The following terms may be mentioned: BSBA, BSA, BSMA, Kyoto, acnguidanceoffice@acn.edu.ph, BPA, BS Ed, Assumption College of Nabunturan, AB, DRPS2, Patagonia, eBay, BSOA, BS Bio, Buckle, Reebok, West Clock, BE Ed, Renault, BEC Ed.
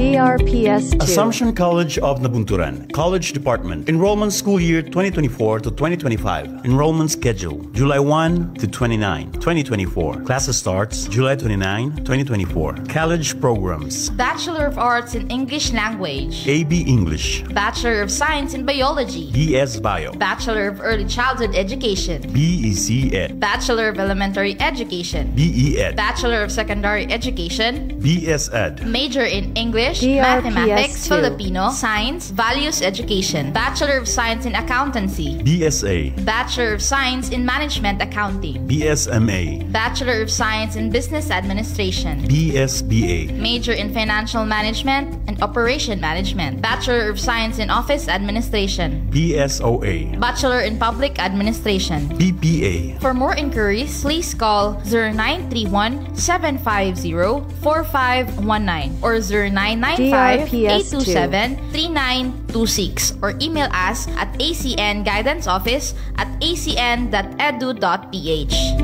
DRPS2. Assumption College of Nabunturan, College Department. Enrollment school year 2024 to 2025. Enrollment schedule July 1 to 29, 2024. Classes starts July 29, 2024. College programs: Bachelor of Arts in English Language, AB English. Bachelor of Science in Biology, BS Bio. Bachelor of Early Childhood Education, BEC Ed. Bachelor of Elementary Education, BE Ed. Bachelor of Secondary Education, BS Ed. Major in English, DRPS2. Mathematics, Filipino, Science, Values Education. Bachelor of Science in Accountancy, BSA. Bachelor of Science in Management Accounting, BSMA. Bachelor of Science in Business Administration, BSBA. Major in Financial Management and Operation Management. Bachelor of Science in Office Administration, BSOA. Bachelor in Public Administration, BPA. For more inquiries, please call 0931-750-4519 or 0995-827-3926 or email us at acnguidanceoffice@acn.edu.ph.